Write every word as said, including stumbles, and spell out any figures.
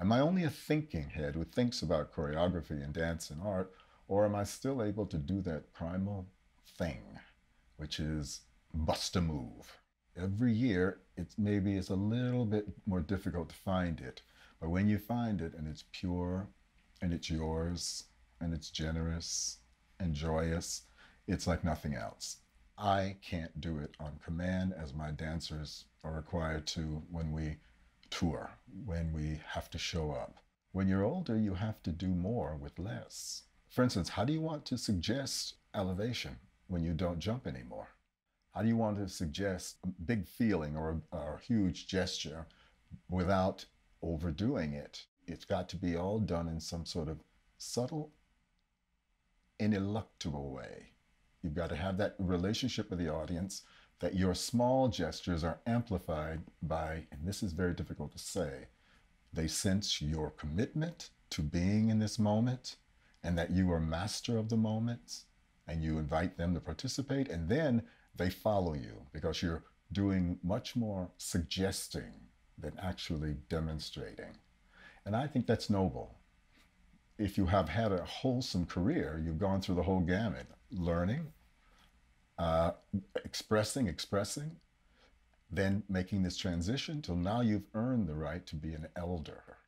Am I only a thinking head who thinks about choreography and dance and art, or am I still able to do that primal thing, which is bust a move? Every year, it's maybe it's a little bit more difficult to find it, but when you find it and it's pure and it's yours and it's generous and joyous, it's like nothing else. I can't do it on command as my dancers are required to when we tour, when we have to show up. When you're older, you have to do more with less. For instance, how do you want to suggest elevation when you don't jump anymore? How do you want to suggest a big feeling or a, or a huge gesture without overdoing it? It's got to be all done in some sort of subtle, ineluctable way. You've got to have that relationship with the audience, that your small gestures are amplified by, and this is very difficult to say, they sense your commitment to being in this moment, and that you are master of the moment, and you invite them to participate, and then they follow you because you're doing much more suggesting than actually demonstrating. And I think that's noble. If you have had a wholesome career, you've gone through the whole gamut, learning, uh, expressing, expressing, then making this transition till now you've earned the right to be an elder.